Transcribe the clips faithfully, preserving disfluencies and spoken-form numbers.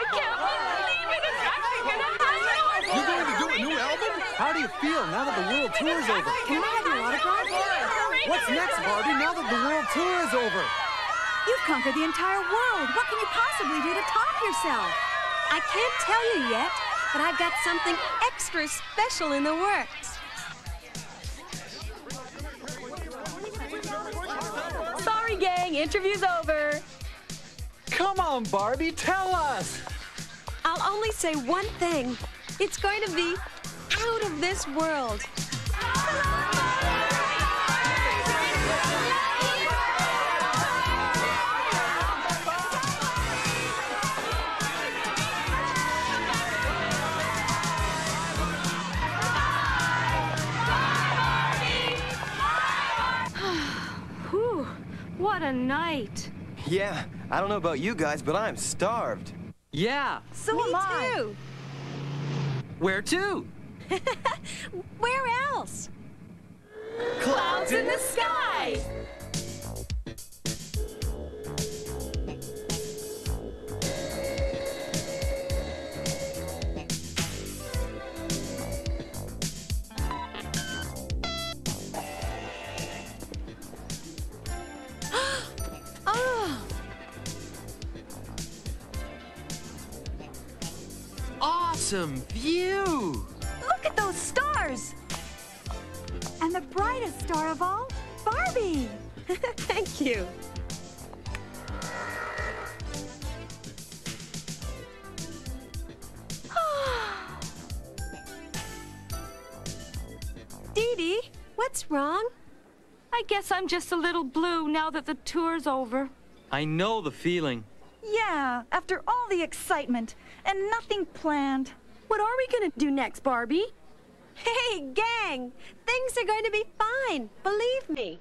I can't believe it. It's actually gonna happen. You're going to do a new album? How do you feel now that the world tour is over? Can I have your autograph? What's next, Barbie, now that the world tour is over? You've conquered the entire world. What can you possibly do to top yourself? I can't tell you yet, but I've got something extra special in the works. Sorry, gang, interview's over. Come on, Barbie, tell us. I'll only say one thing. It's going to be out of this world. What a night. Yeah, I don't know about you guys, but I'm starved. Yeah. So am I. Me too. Where to? Where else? Clouds in the sky. Awesome view! Look at those stars! And the brightest star of all, Barbie! Thank you. Dee Dee, what's wrong? I guess I'm just a little blue now that the tour's over. I know the feeling. Yeah, after all the excitement and nothing planned. What are we gonna do next, Barbie? Hey, gang! Things are going to be fine, believe me.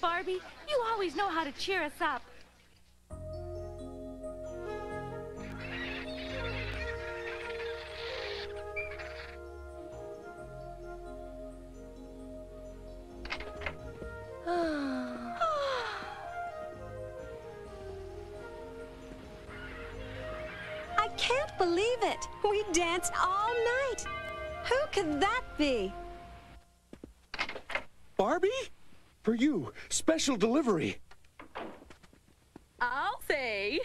Barbie, you always know how to cheer us up. I can't believe it. We danced all night. Who could that be? Barbie? For you, special delivery. I'll say.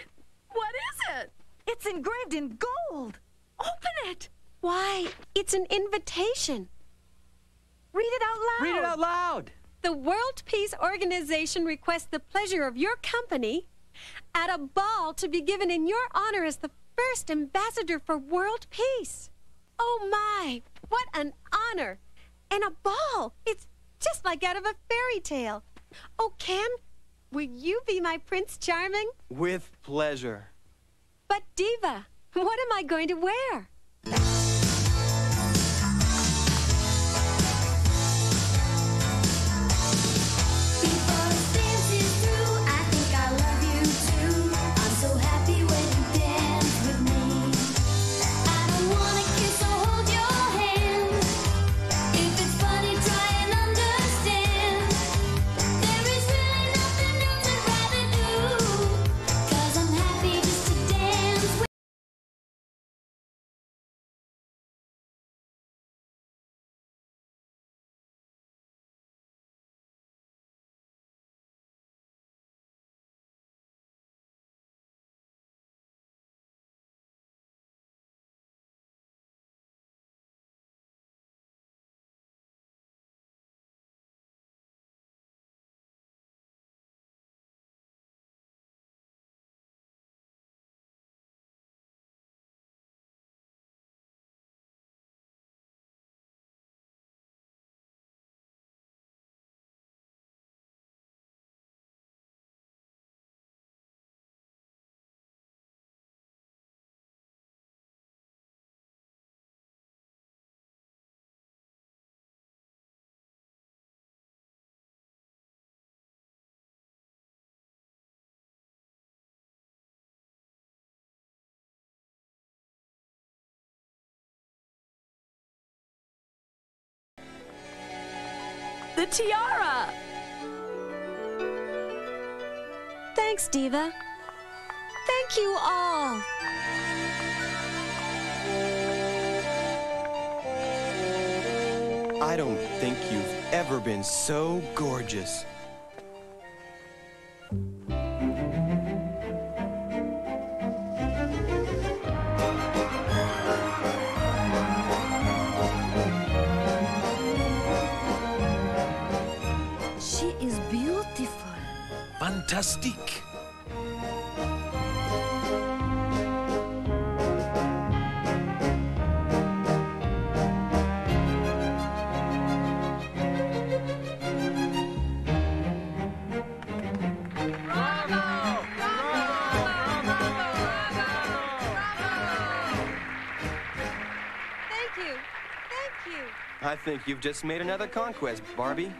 What is it? It's engraved in gold. Open it. Why, it's an invitation. Read it out loud. Read it out loud. The World Peace Organization requests the pleasure of your company at a ball to be given in your honor as the first ambassador for world peace. Oh my, what an honor. And a ball. It's just like out of a fairy tale. Oh, Ken, Will you be my Prince Charming? With pleasure. But Diva, what am I going to wear? The tiara! Thanks, Diva. Thank you all. I don't think you've ever been so gorgeous. Fantastic! Thank you! Thank you! I think you've just made another conquest, Barbie.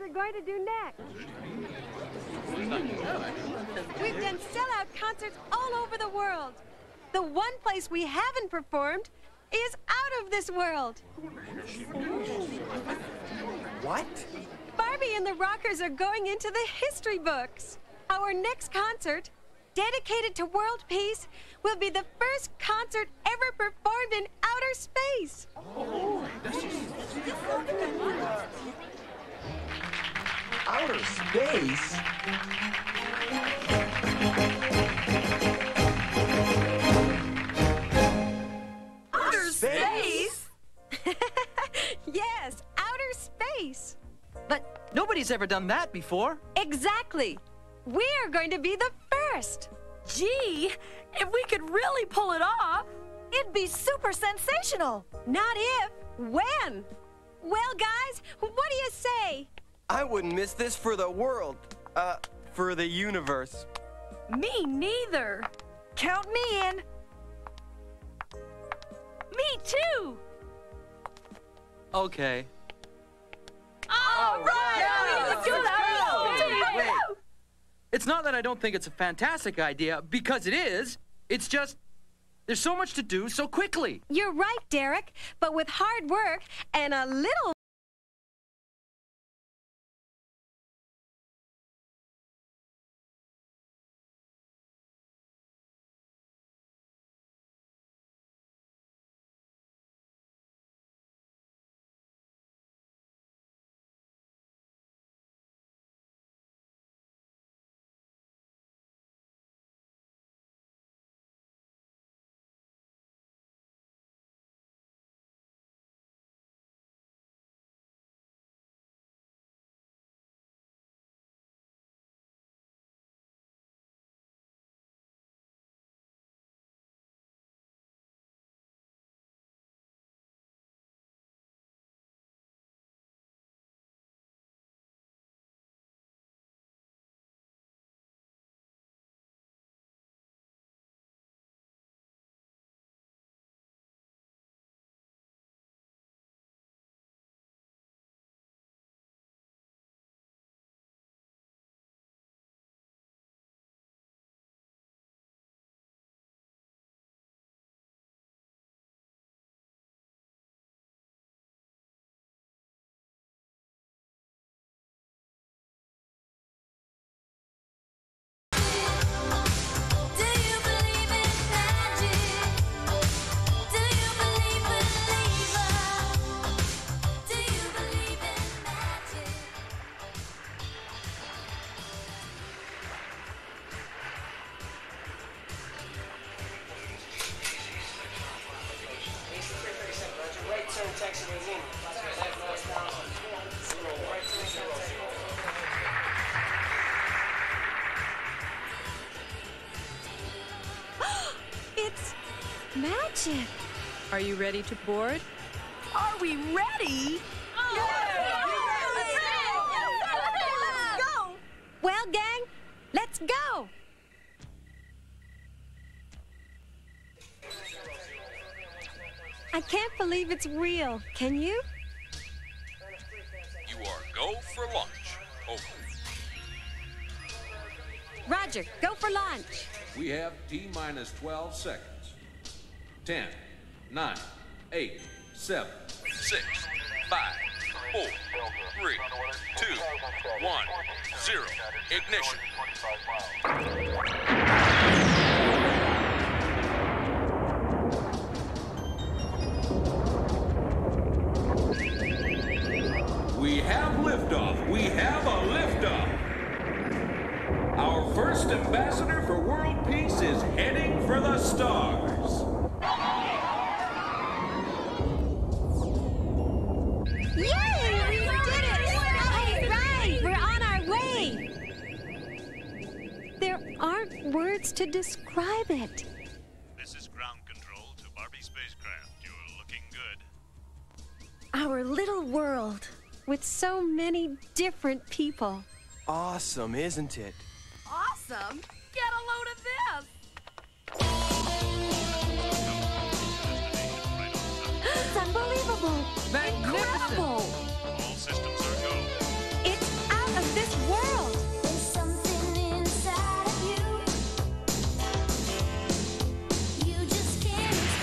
Are going to do next. We've done sellout concerts all over the world. The one place we haven't performed is out of this world. What? Barbie and the Rockers are going into the history books. Our next concert, dedicated to world peace, will be the first concert ever performed in outer space. Oh, that's just... Outer space? Outer space? Yes, outer space. But nobody's ever done that before. Exactly. We're going to be the first. Gee, if we could really pull it off, it'd be super sensational. Not if, when. Well, guys, what do you say? I wouldn't miss this for the world. Uh, for the universe. Me neither. Count me in. Me too. Okay. All, All right. right. Let's do that. Wait. It's not that I don't think it's a fantastic idea, because it is. It's just there's so much to do so quickly. You're right, Derek. But with hard work and a little magic. Are you ready to board? Are we ready? Oh, yeah. Let's go. Well, gang, let's go. I can't believe it's real. Can you? You are go for launch. Over. Roger, go for launch. We have T minus twelve seconds. ten, nine, eight, seven, six, five, four, three, two, one, zero. Ignition. We have liftoff. We have a liftoff. Our first ambassador for world peace is heading for the stars. Yay! We did it! All right! We're on our way! There aren't words to describe it. This is ground control to Barbie spacecraft. You're looking good. Our little world. With so many different people. Awesome, isn't it? Awesome? Get a load of this! It's unbelievable! Magnificent. Incredible! All systems are go. It's out of this world! There's something inside of you. You just can't explain.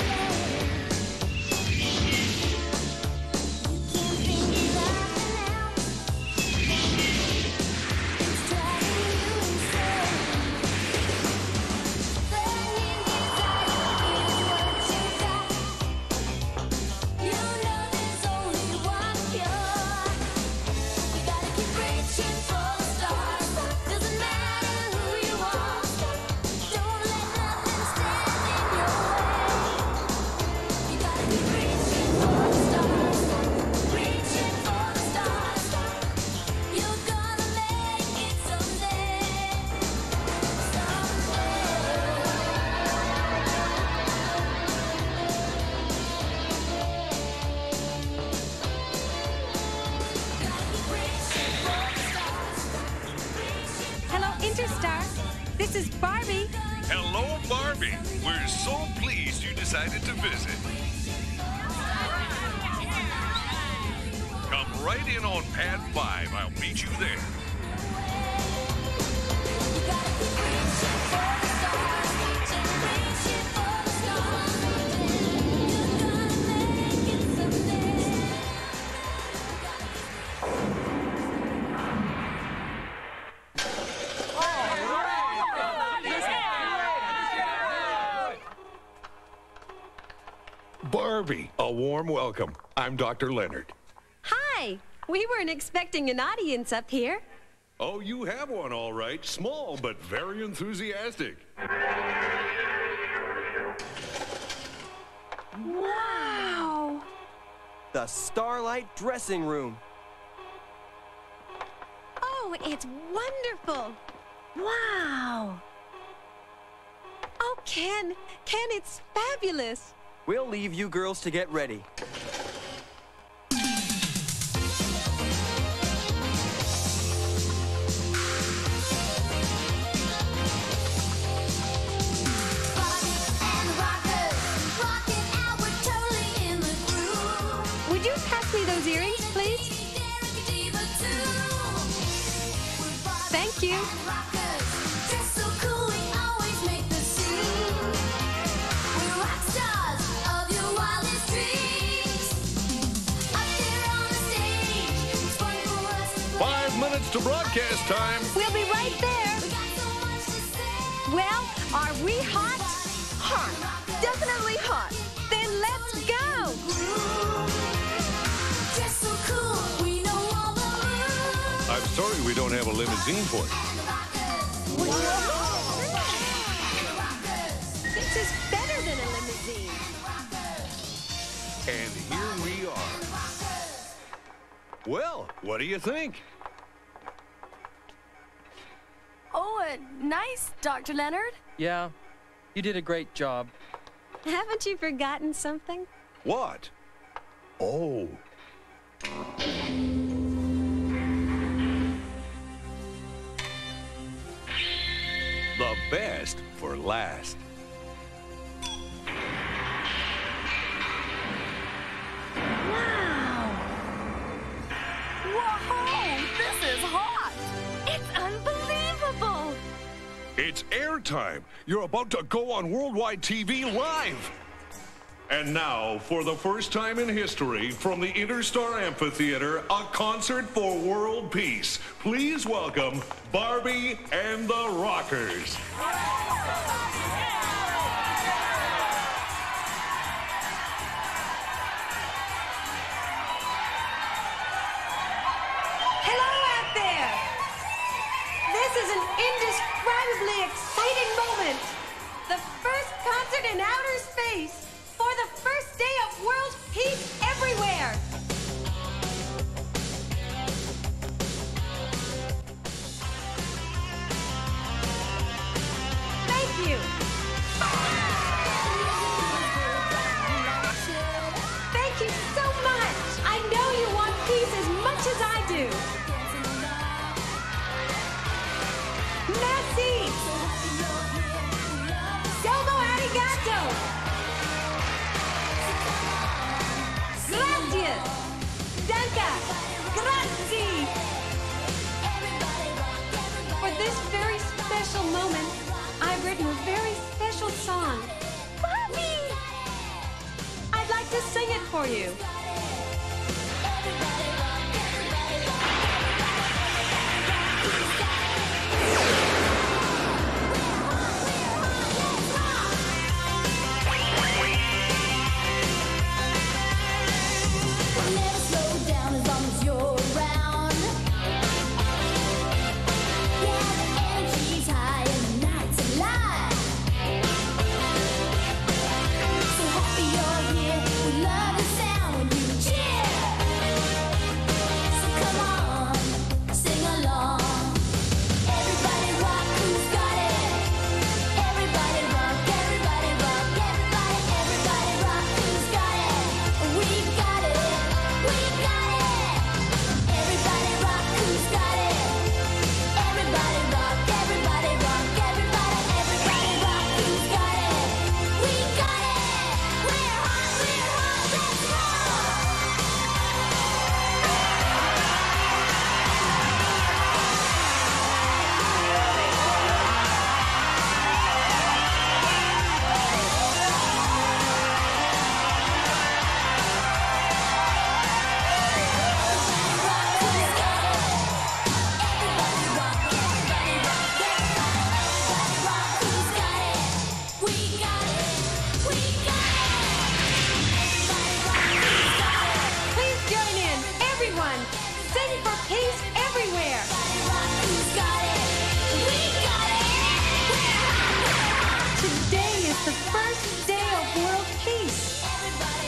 A warm welcome. I'm Doctor Leonard. Hi. We weren't expecting an audience up here. Oh, you have one, all right. Small, but very enthusiastic. Wow. The Starlight Dressing Room. Oh, it's wonderful. Wow. Oh, Ken. Ken, it's fabulous. We'll leave you girls to get ready. Would you pass me those earrings, please? Thank you. To broadcast time. We'll be right there. We got so much to say. Well, are we hot? Hot. Definitely hot. Then let's go. Just so cool. We know all the rules. I'm sorry we don't have a limousine for you. Whoa. This is better than a limousine. And here we are. Well, what do you think? Oh, uh, nice, Doctor Leonard. Yeah, you did a great job. Haven't you forgotten something? What? Oh. The best for last. Wow! Whoa! This is hot! It's unbelievable! It's airtime! You're about to go on worldwide T V live! And now, for the first time in history, from the Interstar Amphitheater, a concert for world peace. Please welcome Barbie and the Rockers. Hello out there! This is an indescribably exciting moment. The first concert in outer space. For the first day of world peace everywhere. Thank you. Thank you so much. I know you want peace as much as I do. Merci. Domo arigato. Danke! Grazie! For this very special moment, I've written a very special song. Bobby! I'd like to sing it for you.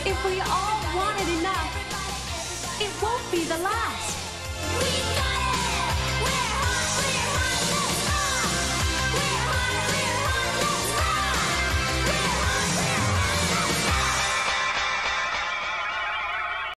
If we all want it enough, it won't be the last.